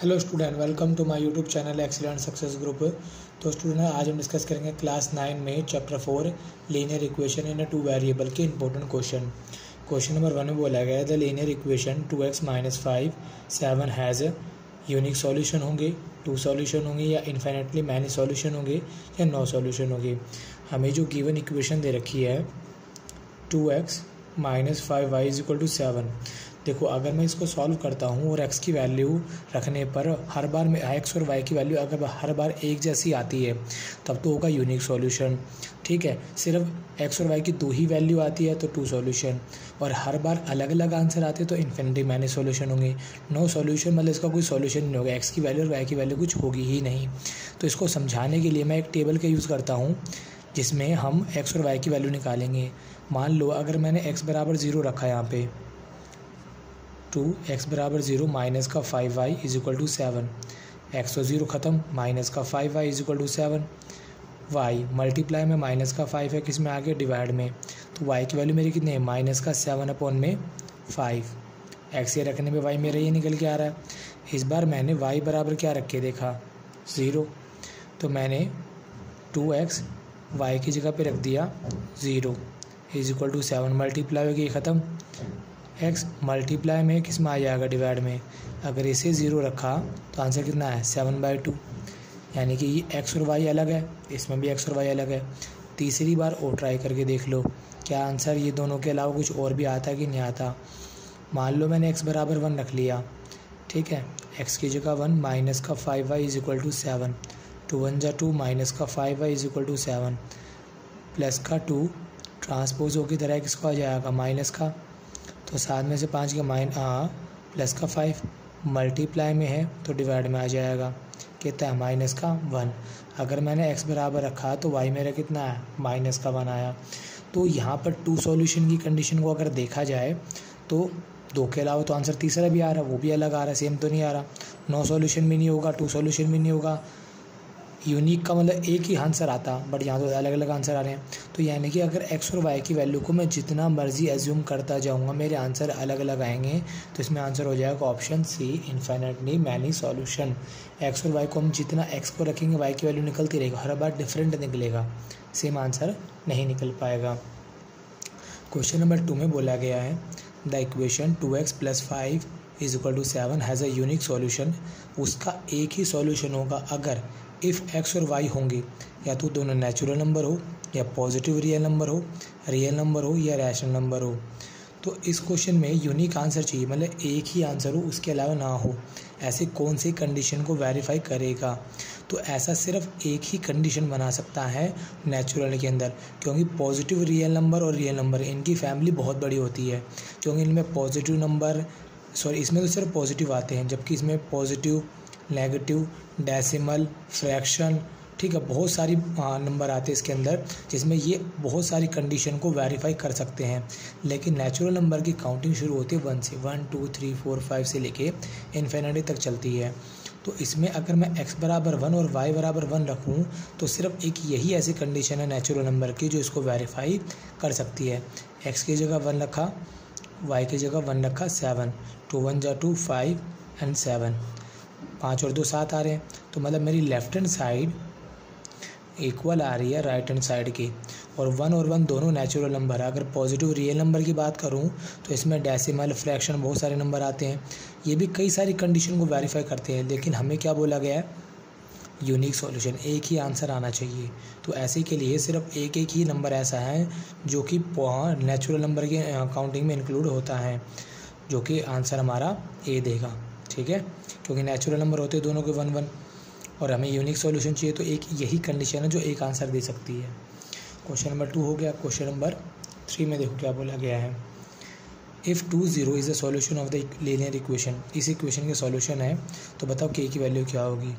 Hello student, welcome to my YouTube channel excellent success group. तो student, आज हम discuss करेंगे क्लास 9 में chapter 4 linear equation in a two variable के important question. Question number 1 में बोला गया है the linear equation 2x-5(7) has unique solution होंगे, 2 सॉल्यूशन होंगे या इन्फिनिटली मैनी सॉल्यूशन होंगे या 9 सॉल्यूशन होंगे। हमें जो गिवन इक्वेशन दे रखी है 2x-5y = 7। देखो, अगर मैं इसको सॉल्व करता हूँ और x की वैल्यू रखने पर हर बार में x और y की वैल्यू अगर हर बार एक जैसी आती है तब तो होगा यूनिक सॉल्यूशन। ठीक है, सिर्फ x और y की 2 ही वैल्यू आती है तो 2 सॉल्यूशन, और हर बार अलग अलग आंसर आते हैं तो इन्फिनिटी मैनी सॉल्यूशन होंगे। 9 सॉल्यूशन मतलब इसका कोई सॉल्यूशन नहीं होगा, x की वैल्यू और y की वैल्यू कुछ होगी ही नहीं। तो इसको समझाने के लिए मैं एक टेबल का यूज़ करता हूँ जिसमें हम x और y की वैल्यू निकालेंगे। मान लो अगर मैंने x = 0 रखा यहाँ पे, 2x = 0 -5y = 7, x तो 0 ख़त्म, -5y = 7, y मल्टीप्लाई में -5 है किस में आगे डिवाइड में, तो y की वैल्यू मेरी कितनी है -7/5। x ये रखने में y मेरा ये निकल के आ रहा है। इस बार मैंने y बराबर क्या रख के देखा, 0, तो मैंने 2x y की जगह पे रख दिया 0 = 7, मल्टीप्लाई होगी ख़त्म, x मल्टीप्लाई में किस में आ जाएगा डिवाइड में। अगर इसे 0 रखा तो आंसर कितना है 7/2, यानी कि ये x और y अलग है, इसमें भी x और y अलग है। तीसरी बार और ट्राई करके देख लो क्या आंसर ये दोनों के अलावा कुछ और भी आता कि नहीं आता। मान लो मैंने x = 1 रख लिया, ठीक है, x की जगह 1 -5y = 7, 2×1 = 2 -5y = 7 प्लस का 2 ट्रांसपोज हो की तरह किसका आ जाएगा माइनस का, तो 7 में से 5 का प्लस का 5, मल्टीप्लाई में है तो डिवाइड में आ जाएगा कितना है -1। अगर मैंने x बराबर रखा तो y मेरा कितना है -1 आया। तो यहाँ पर 2 सॉल्यूशन की कंडीशन को अगर देखा जाए तो 2 के अलावा तो आंसर तीसरा भी आ रहा है, वो भी अलग आ रहा है, सेम तो नहीं आ रहा। 9 सॉल्यूशन भी नहीं होगा, 2 सॉल्यूशन भी नहीं होगा, यूनिक का मतलब एक ही आंसर आता, बट यहाँ तो अलग अलग आंसर आ रहे हैं। तो यानी कि अगर x और y की वैल्यू को मैं जितना मर्जी एज्यूम करता जाऊँगा मेरे आंसर अलग अलग आएंगे। तो इसमें आंसर हो जाएगा option C, infinitely many solution. x और y को हम जितना x को रखेंगे y की वैल्यू निकलती रहेगी, हर बार डिफरेंट निकलेगा, सेम आंसर नहीं निकल पाएगा। क्वेश्चन नंबर 2 में बोला गया है the equation 2x + 5 = 7 has a unique solution. उसका एक ही सॉल्यूशन होगा अगर इफ़ x और y होंगे, या तो दोनों नेचुरल नंबर हो या पॉजिटिव रियल नंबर हो या रैशनल नंबर हो। तो इस क्वेश्चन में यूनिक आंसर चाहिए, मतलब एक ही आंसर हो, उसके अलावा ना हो। ऐसे कौन सी कंडीशन को वेरीफाई करेगा, तो ऐसा सिर्फ एक ही कंडीशन बना सकता है नेचुरल के अंदर, क्योंकि पॉजिटिव रियल नंबर और रियल नंबर इनकी फैमिली बहुत बड़ी होती है, क्योंकि इनमें पॉजिटिव नंबर इसमें तो सिर्फ पॉजिटिव आते हैं, जबकि इसमें पॉजिटिव, नेगेटिव, डेसिमल, फ्रैक्शन, ठीक है, बहुत सारी नंबर आते हैं इसके अंदर जिसमें ये बहुत सारी कंडीशन को वेरीफाई कर सकते हैं। लेकिन नेचुरल नंबर की काउंटिंग शुरू होती है 1 से 1, 2, 3, 4, 5 से लेके इन्फिनिटी तक चलती है। तो इसमें अगर मैं x = 1 और y = 1 रखूँ तो सिर्फ एक यही ऐसी कंडीशन है नेचुरल नंबर की जो इसको वेरीफाई कर सकती है। x की जगह 1 रखा, y की जगह 1 रखा 7, 2×1 = 2 5 और 7, 5 और 2 7 आ रहे हैं, तो मतलब मेरी लेफ्ट हैंड साइड इक्वल आ रही है राइट हैंड साइड की। और 1 और 1 दोनों नेचुरल नंबर है। अगर पॉजिटिव रियल नंबर की बात करूं तो इसमें डेसिमल, फ्रैक्शन, बहुत सारे नंबर आते हैं, ये भी कई सारी कंडीशन को वेरीफाई करते हैं। लेकिन हमें क्या बोला गया है, यूनिक सॉल्यूशन, एक ही आंसर आना चाहिए। तो ऐसे के लिए सिर्फ एक ही नंबर ऐसा है जो कि नेचुरल नंबर के काउंटिंग में इंक्लूड होता है, जो कि आंसर हमारा ए देगा, ठीक है, क्योंकि नेचुरल नंबर होते हैं दोनों के 1 1, और हमें यूनिक सॉल्यूशन चाहिए तो एक यही कंडीशन है जो एक आंसर दे सकती है। क्वेश्चन नंबर 2 हो गया। क्वेश्चन नंबर 3 में देखो क्या बोला गया है, if 2 0 is the solution of the linear equation. इस इक्वेशन के सॉल्यूशन है तो बताओ k की वैल्यू क्या होगी।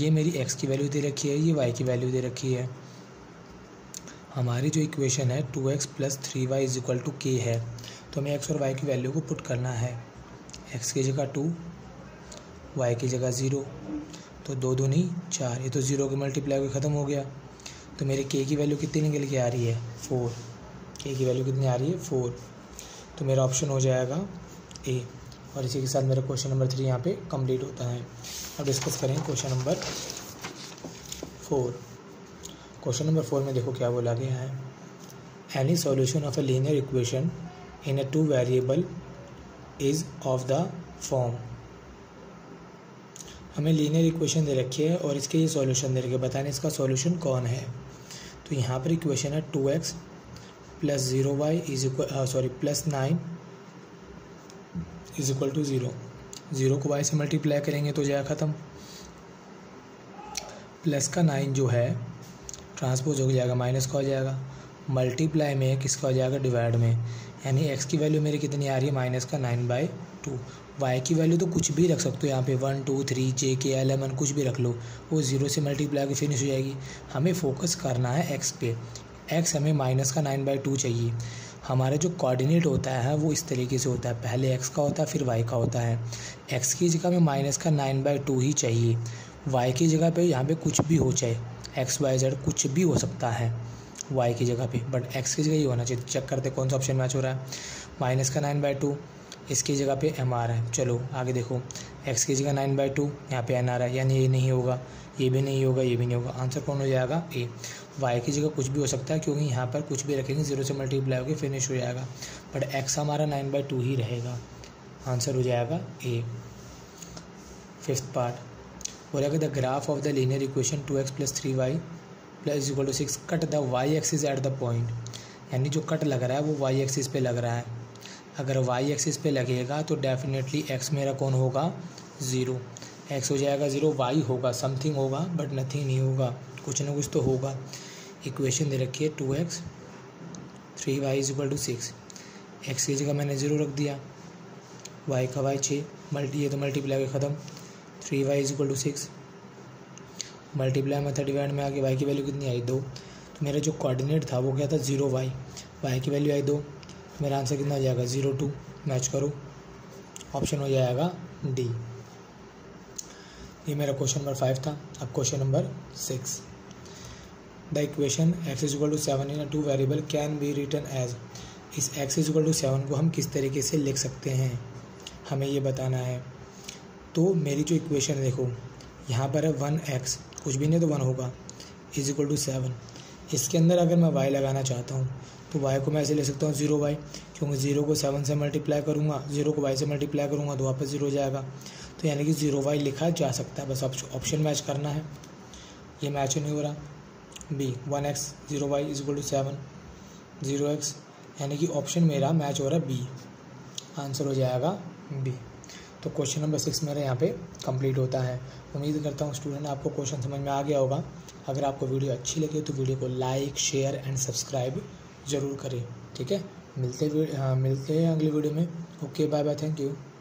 ये मेरी x की वैल्यू दे रखी है, ये y की वैल्यू दे रखी है। हमारी जो इक्वेशन है 2x + 3y = k है, तो हमें x और y की वैल्यू को पुट करना है। x की जगह 2, y की जगह 0, तो 2×2 = 4, ये तो 0 के मल्टीप्लाई होकर ख़त्म हो गया। तो मेरे k की वैल्यू कितनी निकल के आ रही है 4, k की वैल्यू कितनी आ रही है 4, तो मेरा ऑप्शन हो जाएगा ए। और इसी के साथ मेरा क्वेश्चन नंबर 3 यहाँ पे कंप्लीट होता है। अब डिस्कस करें क्वेश्चन नंबर 4। क्वेश्चन नंबर 4 में देखो क्या बोला गया है। Any solution of a linear equation in a 2 variable is of the form. हमें लीनियर इक्वेशन दे रखी है और इसके ये सॉल्यूशन दे रखे, बताने इसका सॉल्यूशन कौन है। तो यहाँ पर इक्वेशन है 2x + 0y is equal +9 is equal to 0। 0 को y से मल्टीप्लाई करेंगे तो जाए ख़त्म। प्लस का 9 जो है ट्रांसपोज हो जाएगा माइनस का हो जाएगा, मल्टीप्लाई में किसका हो जाएगा डिवाइड में, यानी x की वैल्यू मेरी कितनी आ रही है -9/2। y की वैल्यू तो कुछ भी रख सकते हो यहाँ पे 1, 2, 3 JK, LM कुछ भी रख लो, वो 0 से मल्टीप्लाई के फिनिश हो जाएगी। हमें फोकस करना है x पे, x हमें -9/2 चाहिए। हमारा जो कोऑर्डिनेट होता है वो इस तरीके से होता है, पहले x का होता है फिर y का होता है। x की जगह हमें -9/2 ही चाहिए, y की जगह पे यहाँ पे कुछ भी हो जाए, XYZ कुछ भी हो सकता है y की जगह पे, बट x की जगह ही होना चाहिए। चेक करते कौन सा ऑप्शन मैच हो रहा है। -9/2 इसकी जगह पे MR है। चलो आगे देखो, x की जगह 9/2 यहाँ पे NR है, यानी ये नहीं होगा, ये भी नहीं होगा, ये भी नहीं होगा। आंसर कौन हो जाएगा A। y की जगह कुछ भी हो सकता है क्योंकि यहाँ पर कुछ भी रखेंगे 0 से मल्टीप्लाई होकर फिनिश हो जाएगा, बट x हमारा 9/2 ही रहेगा। आंसर हो जाएगा A। 5th पार्ट बोला कि the graph of the linear equation 2x + 3y = 6 cut the y axis at the point, यानी जो कट लग रहा है वो वाई एक्सिस पे लग रहा है। अगर वाई एक्सिस पे लगेगा तो डेफिनेटली एक्स मेरा कौन होगा 0, एक्स हो जाएगा 0, वाई होगा समथिंग होगा बट नथिंग नहीं होगा, कुछ ना कुछ तो होगा। इक्वेशन दे रखी है 2x + 3y = 6, एक्स की जगह मैंने 0 रख दिया, वाई का वाई 6 ये तो मल्टीप्लाई ख़त्म, 3y = 6 मल्टीप्लाई में था डिवाइड में आगे y की वैल्यू कितनी आई 2, तो मेरा जो कोऑर्डिनेट था वो क्या था 0y, y की वैल्यू आई 2, तो मेरा आंसर कितना हो जाएगा 0, 2। मैच करो, ऑप्शन हो जाएगा D। ये मेरा क्वेश्चन नंबर 5 था। अब question number 6। The equation x = 7 in a 2 variable can be written as, इस x = 7 को हम किस तरीके से लिख सकते हैं हमें ये बताना है। तो मेरी जो इक्वेशन देखो यहाँ पर है 1x कुछ भी नहीं तो 1 होगा = 7। इसके अंदर अगर मैं y लगाना चाहता हूँ तो y को मैं ऐसे ले सकता हूँ 0y, क्योंकि 0 को 7 से मल्टीप्लाई करूँगा, 0 को y से मल्टीप्लाई करूँगा तो वापस 0 हो जाएगा, तो यानी कि 0y लिखा जा सकता है। बस ऑप्शन मैच करना है, ये मैच नहीं हो रहा। B 1x 0y = 7 0x, यानी कि ऑप्शन मेरा मैच हो रहा है B। आंसर हो जाएगा B। तो क्वेश्चन नंबर 6 मेरा यहाँ पे कंप्लीट होता है। उम्मीद करता हूँ स्टूडेंट आपको क्वेश्चन समझ में आ गया होगा। अगर आपको वीडियो अच्छी लगे तो वीडियो को लाइक, शेयर एंड सब्सक्राइब ज़रूर करें। ठीक है, मिलते हैं अगली वीडियो में। Okay, bye bye, thank you.